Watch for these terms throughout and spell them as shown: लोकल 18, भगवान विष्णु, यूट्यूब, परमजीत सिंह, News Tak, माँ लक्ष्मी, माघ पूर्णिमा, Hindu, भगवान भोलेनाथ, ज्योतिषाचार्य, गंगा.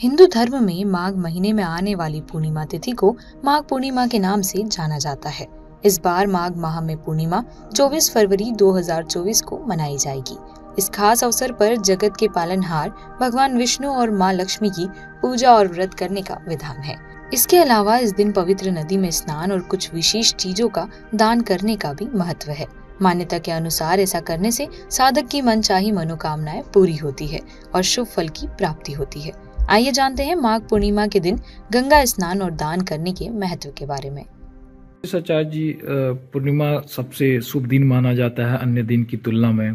हिंदू धर्म में माघ महीने में आने वाली पूर्णिमा तिथि को माघ पूर्णिमा के नाम से जाना जाता है। इस बार माघ माह में पूर्णिमा 24 फरवरी 2024 को मनाई जाएगी। इस खास अवसर पर जगत के पालनहार भगवान विष्णु और माँ लक्ष्मी की पूजा और व्रत करने का विधान है। इसके अलावा इस दिन पवित्र नदी में स्नान और कुछ विशेष चीजों का दान करने का भी महत्व है। मान्यता के अनुसार ऐसा करने से साधक की मनचाही मनोकामनाएं पूरी होती है और शुभ फल की प्राप्ति होती है। आइए जानते हैं माघ पूर्णिमा के दिन गंगा स्नान और दान करने के महत्व के बारे में। ज्योतिषाचार्य जी, पूर्णिमा सबसे शुभ दिन माना जाता है अन्य दिन की तुलना में।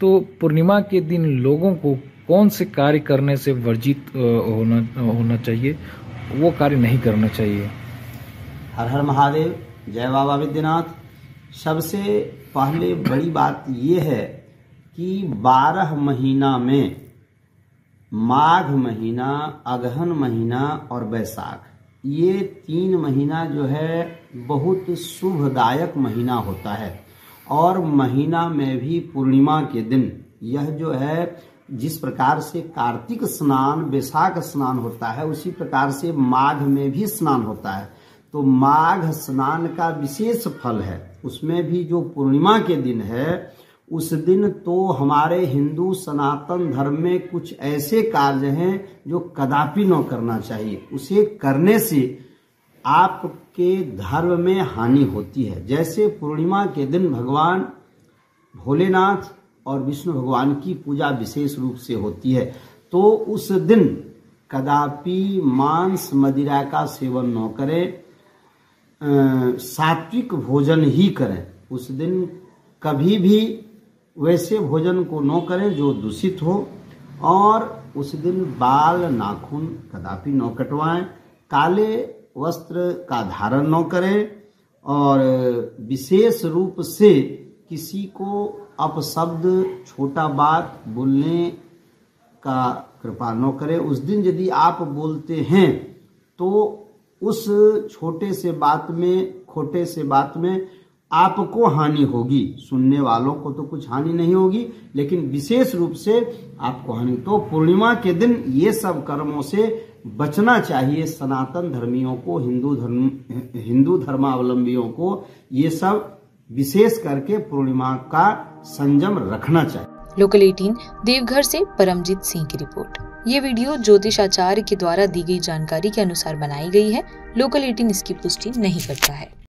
तो पूर्णिमा के दिन लोगों को कौन से कार्य करने से वर्जित होना चाहिए, वो कार्य नहीं करना चाहिए। हर हर महादेव, जय बाबा विद्यानाथ। सबसे पहले बड़ी बात ये है कि 12 महीना में माघ महीना, अगहन महीना और बैसाख, ये 3 महीना जो है बहुत शुभदायक महीना होता है। और महीना में भी पूर्णिमा के दिन यह जो है, जिस प्रकार से कार्तिक स्नान, बैसाख स्नान होता है, उसी प्रकार से माघ में भी स्नान होता है। तो माघ स्नान का विशेष फल है। उसमें भी जो पूर्णिमा के दिन है, उस दिन तो हमारे हिंदू सनातन धर्म में कुछ ऐसे कार्य हैं जो कदापि न करना चाहिए। उसे करने से आपके धर्म में हानि होती है। जैसे पूर्णिमा के दिन भगवान भोलेनाथ और विष्णु भगवान की पूजा विशेष रूप से होती है, तो उस दिन कदापि मांस मदिरा का सेवन न करें, सात्विक भोजन ही करें। उस दिन कभी भी वैसे भोजन को न करें जो दूषित हो। और उस दिन बाल नाखून कदापि न कटवाएं, काले वस्त्र का धारण न करें, और विशेष रूप से किसी को अपशब्द, छोटा बात बोलने का कृपा न करें। उस दिन यदि आप बोलते हैं तो उस छोटे से बात में आपको हानि होगी। सुनने वालों को तो कुछ हानि नहीं होगी, लेकिन विशेष रूप से आपको हानि। तो पूर्णिमा के दिन ये सब कर्मों से बचना चाहिए। सनातन धर्मियों को, हिंदू धर्मावलंबियों को ये सब विशेष करके पूर्णिमा का संयम रखना चाहिए। लोकल 18 देवघर से परमजीत सिंह की रिपोर्ट। ये वीडियो ज्योतिषाचार्य के द्वारा दी गई जानकारी के अनुसार बनाई गई है। लोकल 18 इसकी पुष्टि नहीं करता है।